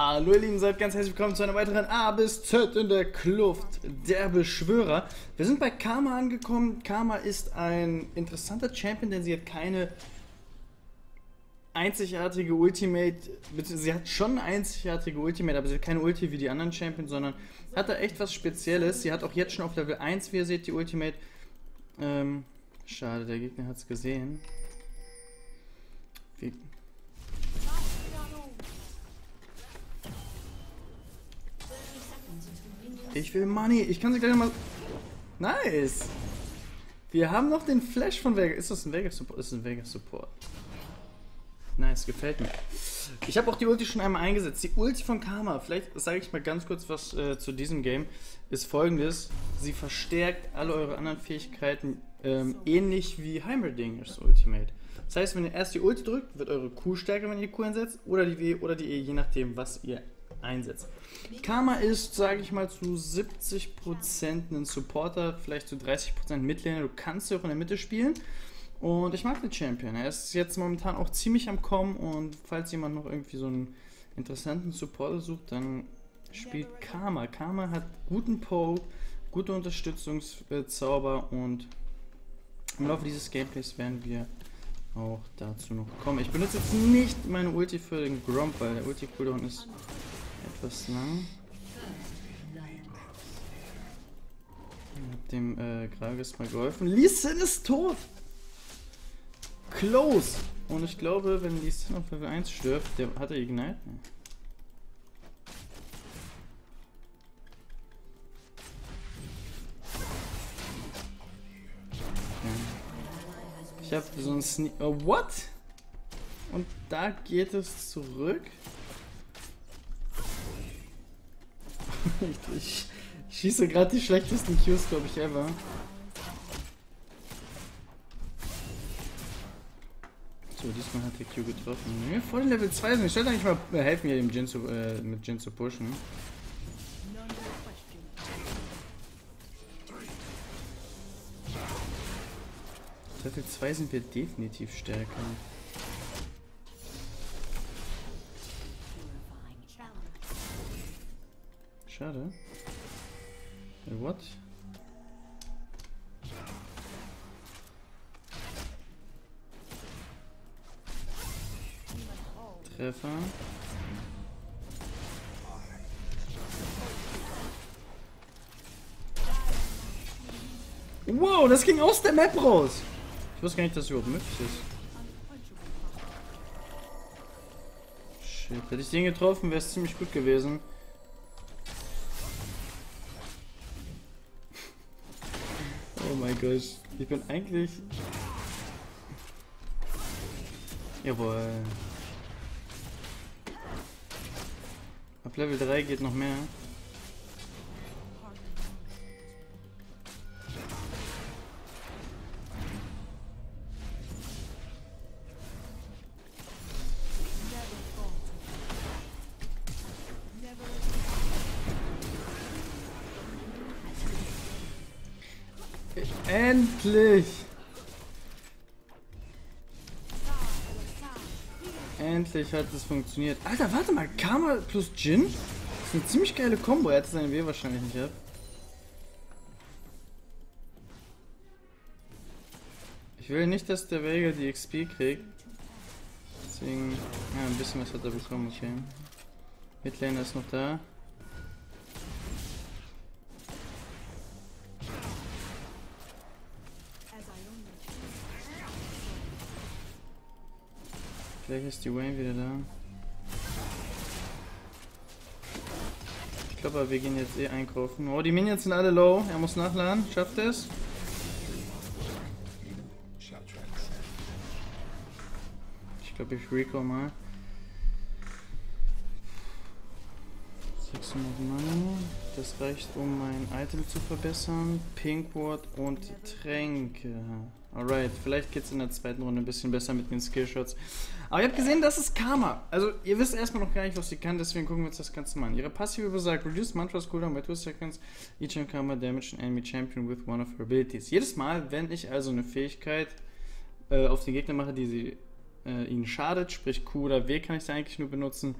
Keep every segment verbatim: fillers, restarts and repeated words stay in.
Hallo ihr Lieben, seid ganz herzlich willkommen zu einer weiteren A bis Z in der Kluft der Beschwörer. Wir sind bei Karma angekommen. Karma ist ein interessanter Champion, denn sie hat keine einzigartige Ultimate, beziehungsweise sie hat schon eine einzigartige Ultimate, aber sie hat keine Ulti wie die anderen Champions, sondern hat da echt was Spezielles. Sie hat auch jetzt schon auf Level eins, wie ihr seht, die Ultimate. Ähm, schade, der Gegner hat es gesehen. Wie Ich will Money. Ich kann sie gleich nochmal... Nice! Wir haben noch den Flash von Vega. Ist das ein Vega-Support? Ist das ein Vega-Support? Nice, gefällt mir. Ich habe auch die Ulti schon einmal eingesetzt. Die Ulti von Karma. Vielleicht sage ich mal ganz kurz was äh, zu diesem Game. Ist folgendes. Sie verstärkt alle eure anderen Fähigkeiten ähm, ähnlich wie Heimerdingers Ultimate. Das heißt, wenn ihr erst die Ulti drückt, wird eure Q stärker, wenn ihr die Q einsetzt. Oder die W oder die E, je nachdem, was ihr einsetzt. Karma ist, sage ich mal, zu siebzig Prozent ein Supporter, vielleicht zu dreißig Prozent Midlaner. Du kannst sie auch in der Mitte spielen. Und ich mag den Champion. Er ist jetzt momentan auch ziemlich am Kommen. Und falls jemand noch irgendwie so einen interessanten Supporter sucht, dann spielt Karma. Karma hat guten Poke, gute Unterstützungszauber. Und im Laufe dieses Gameplays werden wir auch dazu noch kommen. Ich benutze jetzt nicht meine Ulti für den Gromp, weil der Ulti-Cooldown ist etwas lang. Ich hab dem äh, Gragas mal geholfen. Lee Sin ist tot! Close! Und ich glaube, wenn Lee Sin auf Level eins stirbt, der hat er Ignite? Nee. Okay. Ich hab so einen Sneak. Oh, what? Und da geht es zurück? Ich, ich, ich schieße gerade die schlechtesten Qs, glaube ich, ever. So, diesmal hat der Q getroffen. Nee, vor den Level zwei sind. Ich sollte eigentlich mal helfen, hier dem Jhin zu, äh, mit Jhin zu pushen. Level zwei sind wir definitiv stärker. Schade. What? Treffer. Wow, das ging aus der Map raus. Ich wusste gar nicht, dass das überhaupt möglich ist. Shit, hätte ich den getroffen, wäre es ziemlich gut gewesen. Oh mein Gott, ich bin eigentlich... Jawohl. Ab Level drei geht noch mehr. Endlich! Endlich hat es funktioniert. Alter, warte mal, Karma plus Jhin? Das ist eine ziemlich geile Kombo. Er hätte seine W wahrscheinlich nicht gehabt. Ich will nicht, dass der Vega die X P kriegt. Deswegen, ja, ein bisschen was hat er bekommen, okay. Midlaner ist noch da. Vielleicht ist die Vayne wieder da. Ich glaube, wir gehen jetzt eh einkaufen. Oh, die Minions sind alle low. Er muss nachladen. Schafft es? Ich glaube, ich Rico mal. sechshundert Mana. Das reicht, um mein Item zu verbessern. Pinkward und Tränke. Alright, vielleicht geht es in der zweiten Runde ein bisschen besser mit den Skillshots. Aber ihr habt gesehen, das ist Karma. Also, ihr wisst erstmal noch gar nicht, was sie kann, deswegen gucken wir uns das Ganze mal an. Ihre Passive besagt: Reduce Mantras Cooldown by two seconds, each and Karma damage an enemy champion with one of her abilities. Jedes Mal, wenn ich also eine Fähigkeit äh, auf den Gegner mache, die sie äh, ihnen schadet, sprich Q oder W kann ich da eigentlich nur benutzen.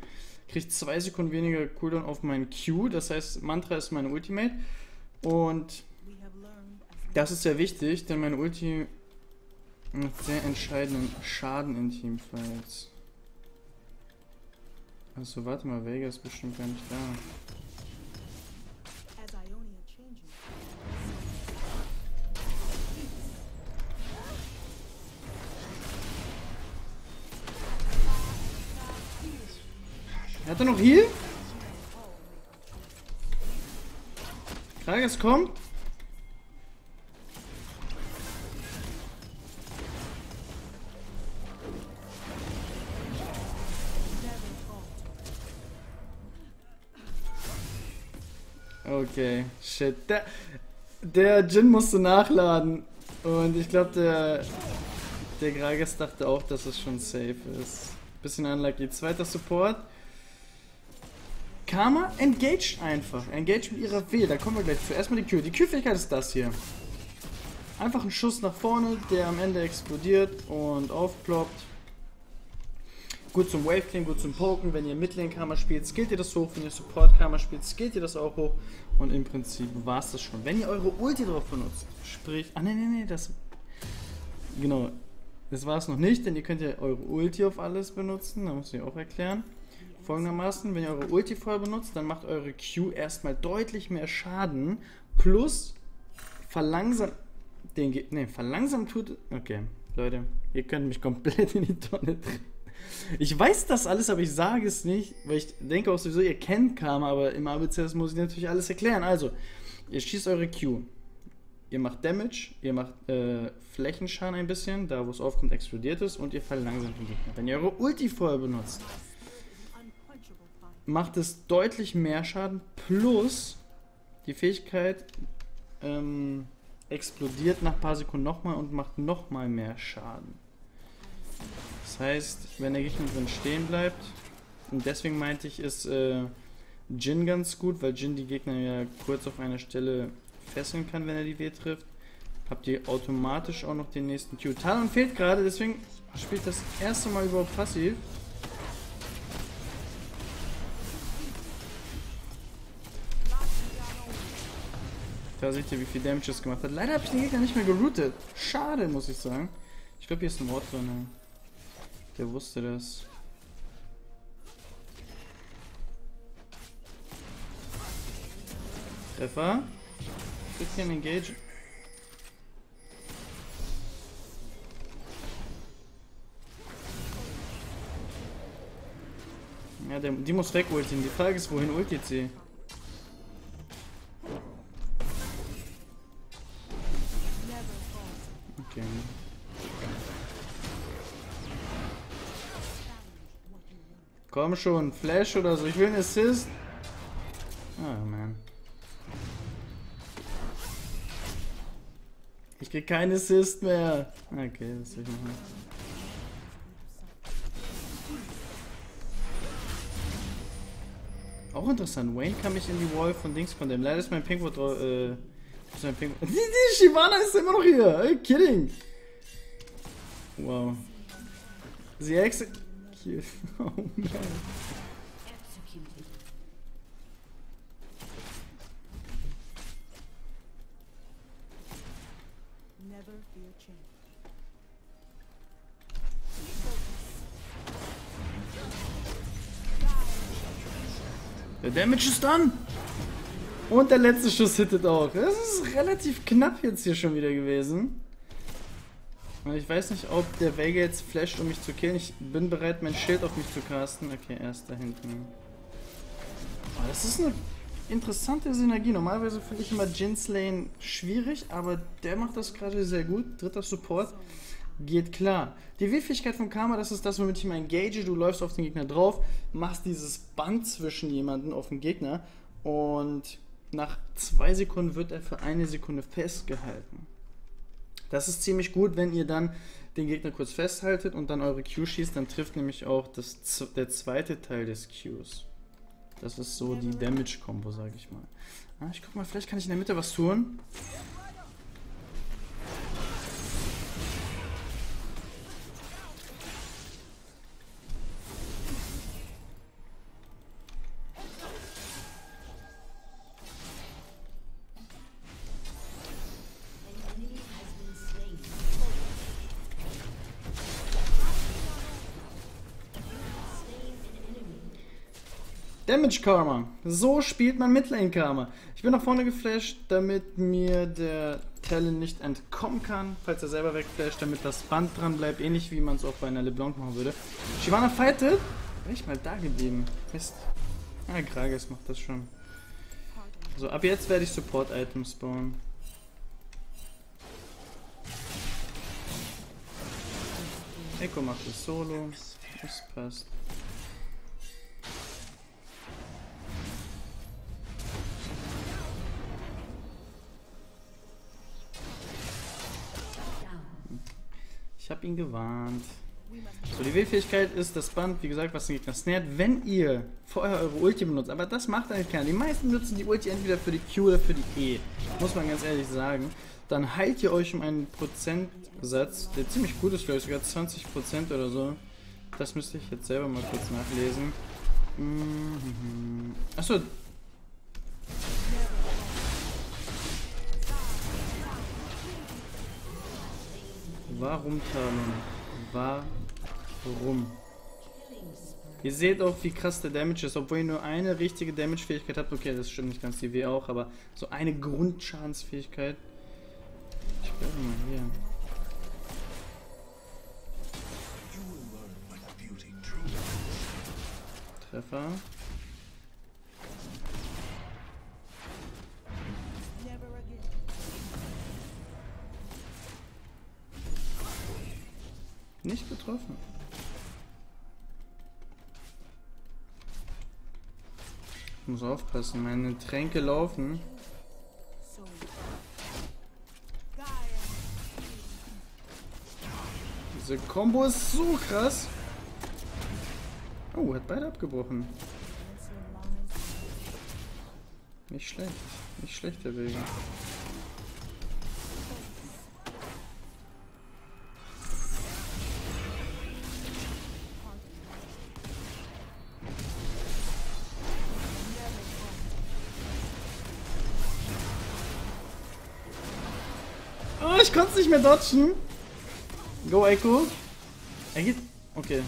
Kriege zwei Sekunden weniger Cooldown auf meinen Q, das heißt Mantra ist mein Ultimate und das ist sehr wichtig, denn mein Ulti macht sehr entscheidenden Schaden in Teamfights. Achso, warte mal, Vega ist bestimmt gar nicht da. Hat er noch Heal? Gragas kommt. Okay, shit. Der, der Jhin musste nachladen. Und ich glaube, der, der Gragas dachte auch, dass es schon safe ist. Bisschen unlucky. Zweiter Support. Karma engaged einfach. Engaged mit ihrer W. Da kommen wir gleich zu. Erstmal die Q. Die Q-Fähigkeit ist das hier. Einfach ein Schuss nach vorne, der am Ende explodiert und aufploppt. Gut zum Wave-Clean, gut zum Poken. Wenn ihr Midlane-Karma spielt, skillt ihr das hoch. Wenn ihr Support-Karma spielt, skillt ihr das auch hoch. Und im Prinzip war es das schon. Wenn ihr eure Ulti drauf benutzt, sprich... Ah, ne, ne, ne, das... Genau. Das war es noch nicht, denn ihr könnt ja eure Ulti auf alles benutzen. Da muss ich auch erklären. Folgendermaßen, wenn ihr eure Ulti voll benutzt, dann macht eure Q erstmal deutlich mehr Schaden, plus verlangsamt den Ge ne, verlangsamt tut... Okay, Leute, ihr könnt mich komplett in die Tonne treten. Ich weiß das alles, aber ich sage es nicht, weil ich denke auch sowieso, ihr kennt Karma, aber im A B C muss ich natürlich alles erklären. Also, ihr schießt eure Q, ihr macht Damage, ihr macht äh, Flächenschaden ein bisschen, da wo es aufkommt explodiert es und ihr verlangsamt den Gegner. Wenn ihr eure Ulti voll benutzt, macht es deutlich mehr Schaden, plus die Fähigkeit ähm, explodiert nach ein paar Sekunden nochmal und macht nochmal mehr Schaden. Das heißt, wenn der Gegner drin stehen bleibt, und deswegen meinte ich, ist äh, Jhin ganz gut, weil Jhin die Gegner ja kurz auf einer Stelle fesseln kann, wenn er die W trifft, habt ihr automatisch auch noch den nächsten Q. Talon fehlt gerade, deswegen spielt das erste Mal überhaupt passiv. Da seht ihr, wie viel Damage es gemacht hat. Leider habe ich den Gegner nicht mehr geroutet. Schade, muss ich sagen. Ich glaube, hier ist ein Wort drin. Der wusste das. Treffer. Bisschen Engage. Ja, der, die muss weg ulten. Die Frage ist, wohin ultet sie? Komm schon, Flash oder so. Ich will einen Assist. Oh man. Ich krieg keinen Assist mehr. Okay, das will ich machen. Auch interessant. Vayne kann mich in die Wall von Dings condemnen. Leider ist mein Pinkwood. Äh, ist mein Pinkwood. Die Shyvana ist immer noch hier. Are you kidding? Wow. Sie ex. Oh nein. Der Damage ist dann. Und der letzte Schuss hittet auch. Das ist relativ knapp jetzt hier schon wieder gewesen. Ich weiß nicht, ob der Vega jetzt flasht, um mich zu killen. Ich bin bereit, mein Schild auf mich zu casten. Okay, er ist da hinten. Oh, das ist eine interessante Synergie. Normalerweise finde ich immer Jhin's Lane schwierig, aber der macht das gerade sehr gut. Dritter Support. Geht klar. Die Wildfähigkeit von Karma, das ist das, womit ich immer engage. Du läufst auf den Gegner drauf, machst dieses Band zwischen jemanden auf den Gegner und nach zwei Sekunden wird er für eine Sekunde festgehalten. Das ist ziemlich gut, wenn ihr dann den Gegner kurz festhaltet und dann eure Q schießt, dann trifft nämlich auch das, der zweite Teil des Qs. Das ist so die Damage-Kombo, sag ich mal. Ah, ich guck mal, vielleicht kann ich in der Mitte was tun. Damage Karma. So spielt man Midlane Karma. Ich bin nach vorne geflasht, damit mir der Talon nicht entkommen kann, falls er selber wegflasht, damit das Band dran bleibt, ähnlich wie man es auch bei einer LeBlanc machen würde. Shyvana fightet. Wäre ich mal da geblieben. Mist. Ah, Gragas macht das schon. So, ab jetzt werde ich Support-Items bauen. Ekko macht das Solo. Das passt. Ich habe ihn gewarnt. So, die W-Fähigkeit ist das Band, wie gesagt, was den Gegner snared, wenn ihr vorher eure Ulti benutzt. Aber das macht eigentlich keiner. Die meisten nutzen die Ulti entweder für die Q oder für die E. Muss man ganz ehrlich sagen. Dann heilt ihr euch um einen Prozentsatz, der ziemlich gut ist, glaube ich, sogar zwanzig Prozent oder so. Das müsste ich jetzt selber mal kurz nachlesen. Mhm. Achso. Warum, Talon? Warum? Ihr seht auch, wie krass der Damage ist, obwohl ihr nur eine richtige Damage-Fähigkeit habt. Okay, das stimmt nicht ganz, die W auch, aber so eine Grundschadensfähigkeit. Ich glaube mal hier. Treffer. Nicht getroffen. Ich muss aufpassen, meine Tränke laufen. Diese Kombo ist so krass. Oh, hat beide abgebrochen. Nicht schlecht. Nicht schlecht, der Vega. Oh, ich konnte es nicht mehr dodgen. Go, Ekko. Er geht. Okay.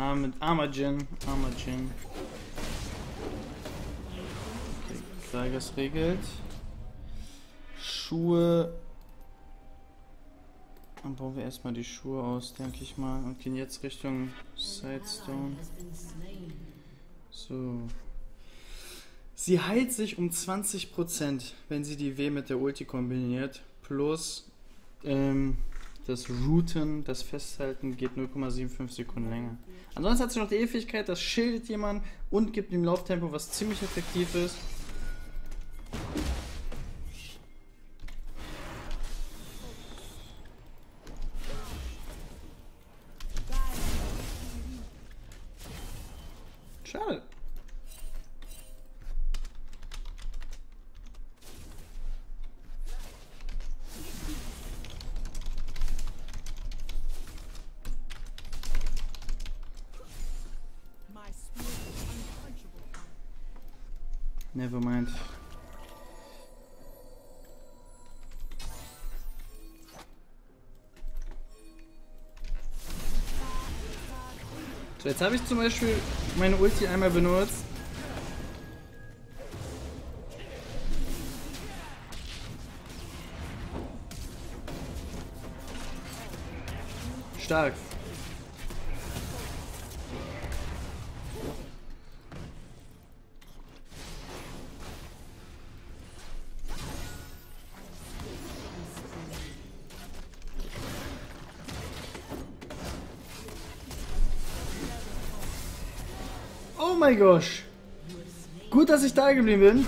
Ah, mit armer Jhin. Armer Jhin. Okay, Gragas regelt. Schuhe. Dann bauen wir erstmal die Schuhe aus, denke ich mal, und gehen jetzt Richtung Sidestone. So. Sie heilt sich um zwanzig Prozent, wenn sie die W mit der Ulti kombiniert. Plus ähm, das Rooten, das Festhalten geht null Komma fünfundsiebzig Sekunden länger. Ansonsten hat sie noch die E-Fähigkeit, das schildet jemand und gibt ihm Lauftempo, was ziemlich effektiv ist. Schade. Never mind. So, jetzt habe ich zum Beispiel meine Ulti einmal benutzt. Stark. Oh mein Gott! Gut, dass ich da geblieben bin.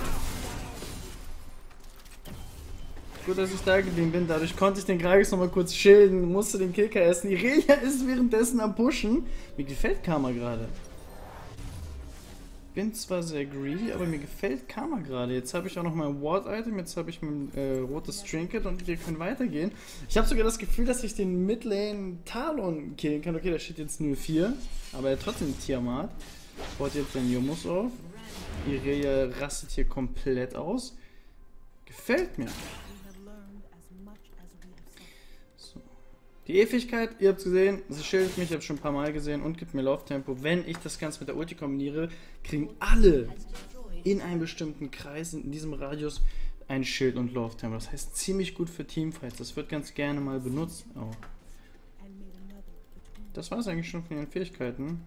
Gut, dass ich da geblieben bin. Dadurch konnte ich den Gragas nochmal kurz schilden, musste den Kicker essen. Irelia ist währenddessen am Pushen. Mir gefällt Karma gerade. Bin zwar sehr greedy, aber mir gefällt Karma gerade. Jetzt habe ich auch noch mein Ward-Item, jetzt habe ich mein äh, rotes Trinket und wir können weitergehen. Ich habe sogar das Gefühl, dass ich den Midlane Talon killen kann. Okay, da steht jetzt null vier, aber er hat trotzdem Tiamat. Ich baut jetzt den Jumus auf. Irelia rastet hier komplett aus. Gefällt mir. So. Die Ewigkeit, ihr habt es gesehen, sie schildert mich, ich habe es schon ein paar Mal gesehen und gibt mir Lauftempo. Wenn ich das Ganze mit der Ulti kombiniere, kriegen alle in einem bestimmten Kreis, in diesem Radius, ein Schild und Lauftempo. Das heißt, ziemlich gut für Teamfights. Das wird ganz gerne mal benutzt. Oh. Das war es eigentlich schon von ihren Fähigkeiten,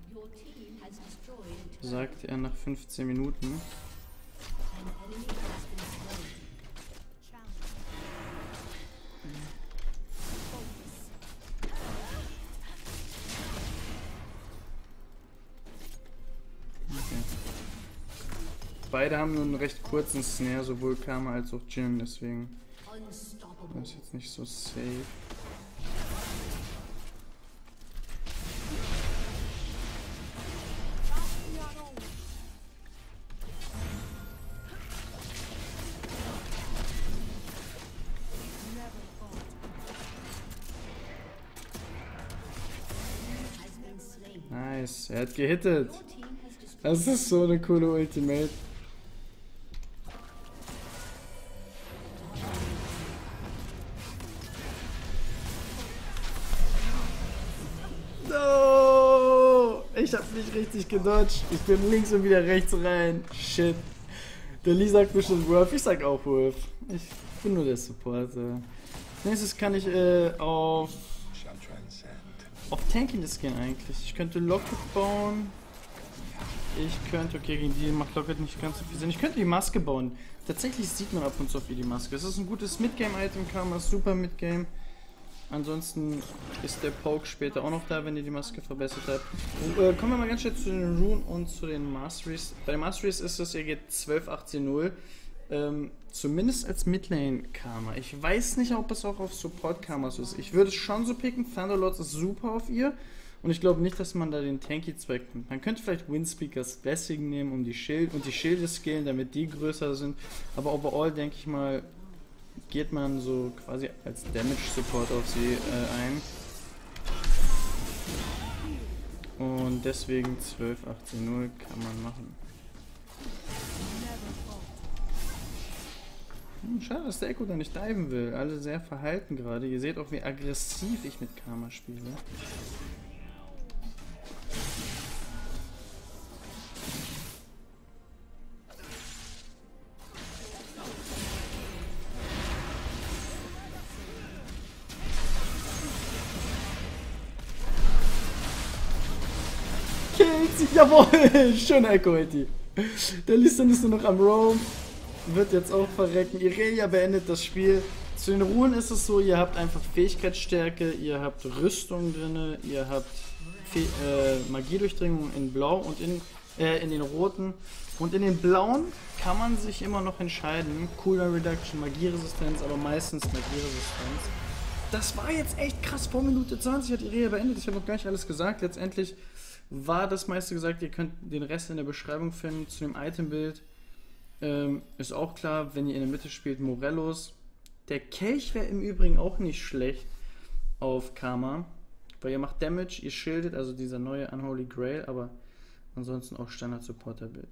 sagt er nach fünfzehn Minuten. Beide haben nur einen recht kurzen Snare, sowohl Karma als auch Jhin, deswegen das ist jetzt nicht so safe. Nice, er hat gehittet. Das ist so eine coole Ultimate. Ich hab nicht richtig gedodged. Ich bin links und wieder rechts rein. Shit. Der Lee sagt bestimmt Wurf. Ich sag auch Wurf. Ich bin nur der Supporter. Als nächstes kann ich äh, auf... auf Tankiness gehen eigentlich. Ich könnte Locket bauen. Ich könnte... okay, gegen die macht Locket nicht ganz so viel Sinn. Ich könnte die Maske bauen. Tatsächlich sieht man ab und zu auf wie die Maske. Es ist ein gutes Midgame-Item. Karma ist super Midgame. Ansonsten ist der Poke später auch noch da, wenn ihr die Maske verbessert habt. Und, äh, kommen wir mal ganz schnell zu den Runen und zu den Masteries. Bei den Masteries ist es, ihr geht zwölf achtzehn null. Ähm, zumindest als Midlane-Karma. Ich weiß nicht, ob es auch auf Support-Karma so ist. Ich würde es schon so picken. Thunderlords ist super auf ihr. Und ich glaube nicht, dass man da den Tanky-Zweck nimmt. Man könnte vielleicht Windspeakers Blessing nehmen, um die Schild und die Schilde skillen, damit die größer sind. Aber overall denke ich mal, geht man so quasi als Damage-Support auf sie äh, ein. Und deswegen zwölf achtzehn null kann man machen. Hm, schade, dass der Ekko da nicht diven will. Alle sehr verhalten gerade. Ihr seht auch, wie aggressiv ich mit Karma spiele. Jawohl! Schöner Ekko-Hit. Der Lee Sin ist nur noch am Roam. Wird jetzt auch verrecken. Irelia beendet das Spiel. Zu den Runen ist es so, ihr habt einfach Fähigkeitsstärke, ihr habt Rüstung drin, ihr habt Fe äh, Magiedurchdringung in Blau und in, äh, in den Roten. Und in den Blauen kann man sich immer noch entscheiden. Cooldown Reduction, Magieresistenz, aber meistens Magieresistenz. Das war jetzt echt krass. Vor Minute zwanzig hat Irelia beendet. Ich habe noch gar nicht alles gesagt. Letztendlich war das meiste gesagt, ihr könnt den Rest in der Beschreibung finden, zu dem Itembild. Ähm, ist auch klar, wenn ihr in der Mitte spielt, Morellos. Der Kelch wäre im Übrigen auch nicht schlecht auf Karma, weil ihr macht Damage, ihr schildet, also dieser neue Unholy Grail, aber ansonsten auch Standard-Supporter-Bild.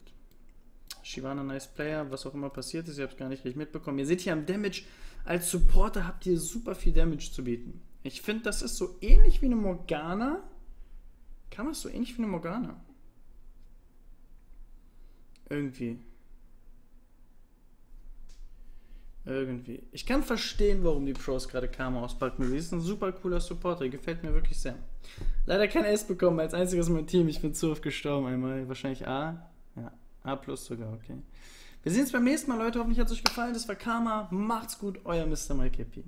Shyvana, nice Player, was auch immer passiert ist, ihr habt es gar nicht richtig mitbekommen. Ihr seht hier am Damage, als Supporter habt ihr super viel Damage zu bieten. Ich finde, das ist so ähnlich wie eine Morgana. Kann man es so ähnlich wie eine Morgana? Irgendwie. Irgendwie. Ich kann verstehen, warum die Pros gerade Karma auspacken. Sie ist ein super cooler Supporter. Gefällt mir wirklich sehr. Leider kein S bekommen als einziges in meinem Team. Ich bin zu oft gestorben einmal. Wahrscheinlich A. Ja, A plus sogar, okay. Wir sehen uns beim nächsten Mal, Leute. Hoffentlich hat es euch gefallen. Das war Karma. Macht's gut, euer Mister Mike Epi.